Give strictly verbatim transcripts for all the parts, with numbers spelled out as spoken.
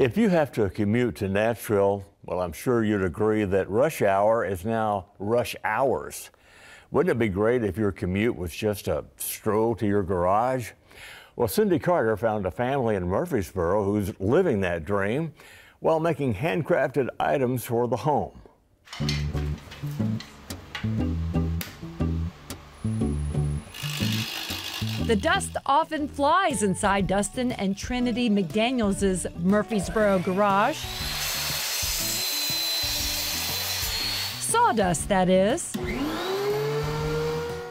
If you have to commute to Nashville, well, I'm sure you'd agree that rush hour is now rush hours. Wouldn't it be great if your commute was just a stroll to your garage? Well, Cindy Carter found a family in Murfreesboro who's living that dream while making handcrafted items for the home. The dust often flies inside Dustin and Trinity McDaniels' Murfreesboro garage. Sawdust, that is.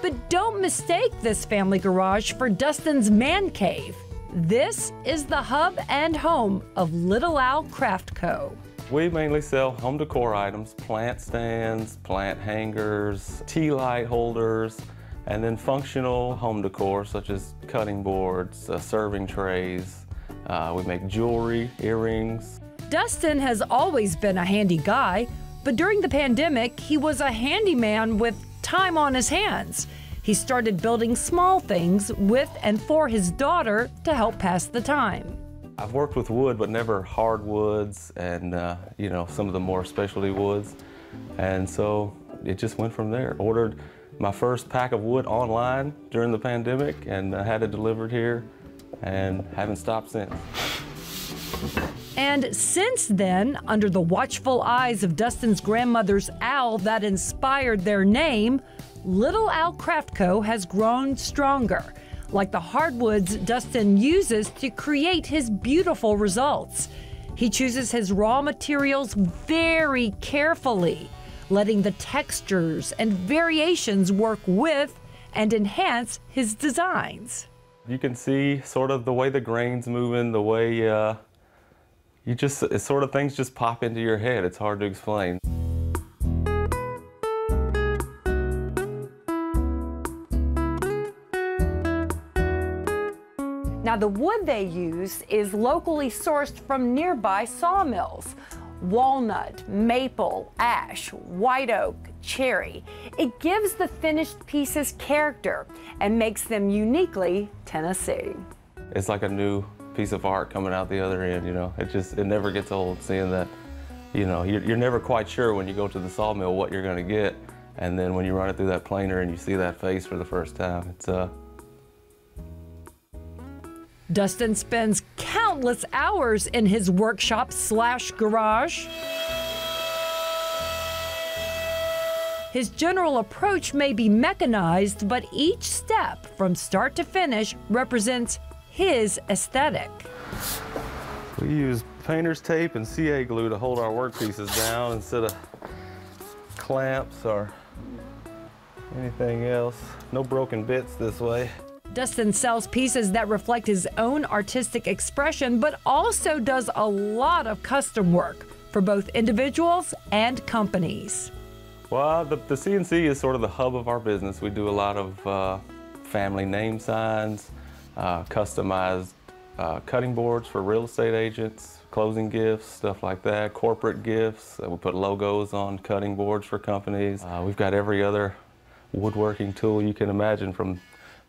But don't mistake this family garage for Dustin's man cave. This is the hub and home of Little Owl Craft Co. We mainly sell home decor items, plant stands, plant hangers, tea light holders, and then functional home decor such as cutting boards, uh, serving trays. Uh, we make jewelry, earrings. Dustin has always been a handy guy, but during the pandemic, he was a handyman with time on his hands. He started building small things with and for his daughter to help pass the time. I've worked with wood, but never hardwoods and uh, you know, some of the more specialty woods. And so it just went from there. Ordered my first pack of wood online during the pandemic and I had it delivered here and haven't stopped since. And since then, under the watchful eyes of Dustin's grandmother's owl that inspired their name, Little Owl Craft Co. has grown stronger, like the hardwoods Dustin uses to create his beautiful results. He chooses his raw materials very carefully, letting the textures and variations work with and enhance his designs. You can see sort of the way the grain's moving, the way uh, you just, it's sort of things just pop into your head. It's hard to explain. Now the wood they use is locally sourced from nearby sawmills. Walnut, maple, ash, white oak, cherry. It gives the finished pieces character and makes them uniquely Tennessee. It's like a new piece of art coming out the other end, you know. It just, it never gets old seeing that, you know, you're, you're never quite sure when you go to the sawmill what you're gonna get. And then when you run it through that planer and you see that face for the first time, it's uh. Dustin spends countless hours in his workshop slash garage. His general approach may be mechanized, but each step from start to finish represents his aesthetic. We use painter's tape and C A glue to hold our workpieces down instead of clamps or anything else. No broken bits this way. Dustin sells pieces that reflect his own artistic expression, but also does a lot of custom work for both individuals and companies. Well, the, the C N C is sort of the hub of our business. We do a lot of uh, family name signs, uh, customized uh, cutting boards for real estate agents, closing gifts, stuff like that, corporate gifts. Uh, we put logos on cutting boards for companies. Uh, we've got every other woodworking tool you can imagine, from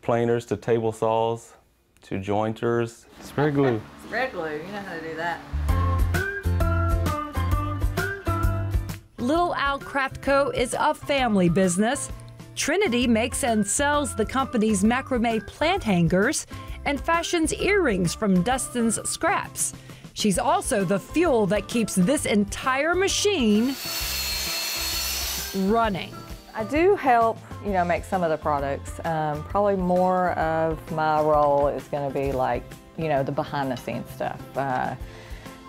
planers to table saws to jointers. Spread glue. Spread glue, you know how to do that. Little Owl Craft Co. is a family business. Trinity makes and sells the company's macrame plant hangers and fashions earrings from Dustin's scraps. She's also the fuel that keeps this entire machine running. I do help, you know, make some of the products. Um, probably more of my role is going to be like, you know, the behind-the-scenes stuff, uh,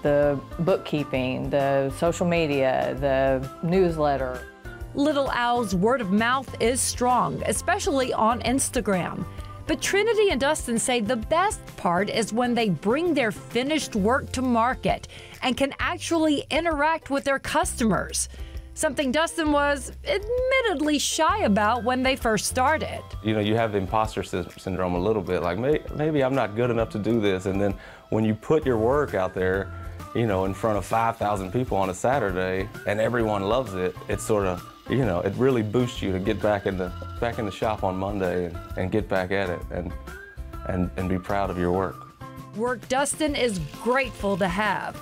the bookkeeping, the social media, the newsletter. Little Owl's word of mouth is strong, especially on Instagram. But Trinity and Dustin say the best part is when they bring their finished work to market and can actually interact with their customers. Something Dustin was admittedly shy about when they first started. You know, you have the imposter syndrome a little bit, like may maybe I'm not good enough to do this. And then when you put your work out there, you know, in front of five thousand people on a Saturday and everyone loves it, it's sort of, you know, it really boosts you to get back in the, back in the shop on Monday and, and get back at it and, and, and be proud of your work. Work Dustin is grateful to have.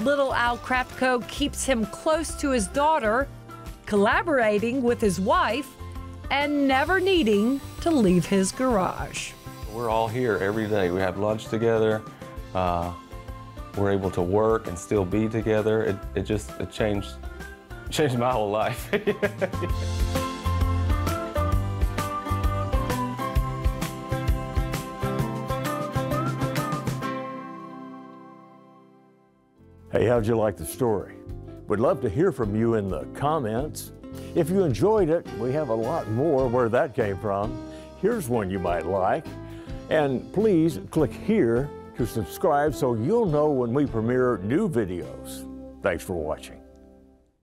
Little Owl Craft Co keeps him close to his daughter, collaborating with his wife, and never needing to leave his garage. We're all here every day. We have lunch together. Uh, we're able to work and still be together. It, it just it changed, changed my whole life. Hey, how'd you like the story? We'd love to hear from you in the comments. If you enjoyed it, we have a lot more where that came from. Here's one you might like. And please click here to subscribe so you'll know when we premiere new videos. Thanks for watching.